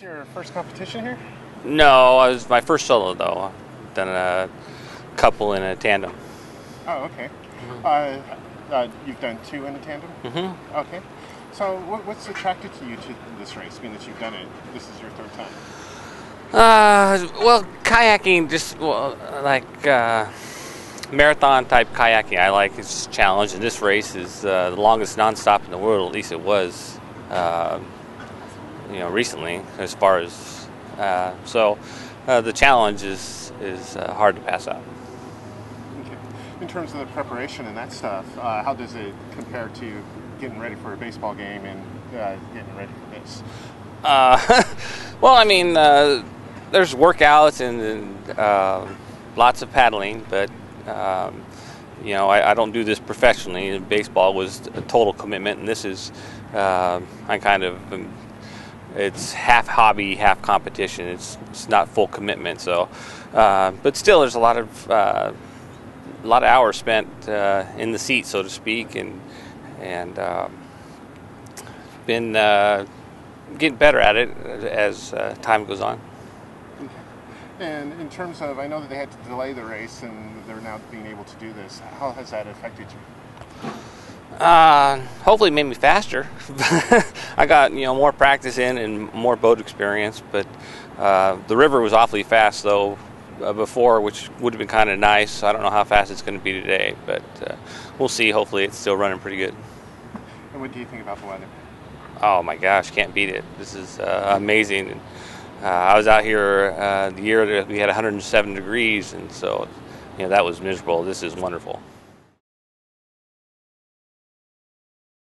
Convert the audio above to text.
This your first competition here? No, it was my first solo though. Done a couple in a tandem. Oh, okay. Mm-hmm. You've done two in a tandem? Mm-hmm. Okay. So what's attracted you to this race, being that you've done it, this is your third time? Well, kayaking, just marathon type kayaking, I like. It's a challenge, and this race is the longest nonstop in the world, at least it was, recently, as far as, so the challenge is hard to pass up. Okay. In terms of the preparation and that stuff, how does it compare to getting ready for a baseball game and getting ready for this? Well, I mean, there's workouts and lots of paddling, but I don't do this professionally. Baseball was a total commitment, and this is it's half hobby, half competition. It's not full commitment. So, but still, there's a lot of hours spent in the seat, so to speak, and been getting better at it as time goes on. And in terms of, I know that they had to delay the race and they're now being able to do this. How has that affected you? Hopefully it made me faster. I got, more practice in and more boat experience, but the river was awfully fast though before, which would have been kind of nice. I don't know how fast it's going to be today, but we'll see. Hopefully it's still running pretty good. And what do you think about the weather? Oh my gosh, can't beat it. This is amazing. And, I was out here the year that we had 107 degrees, and so that was miserable. This is wonderful.